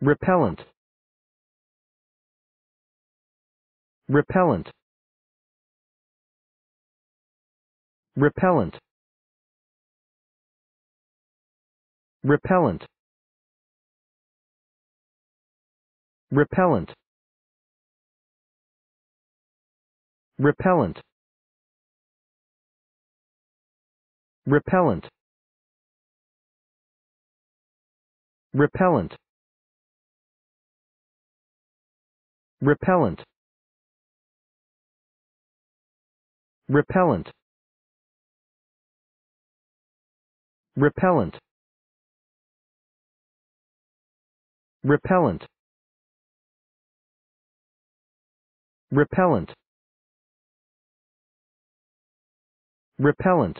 repellent, repellent, repellent, repellent, repellent, repellent, repellent, repellent, repellent, repellent, repellent, repellent, repellent, repellent,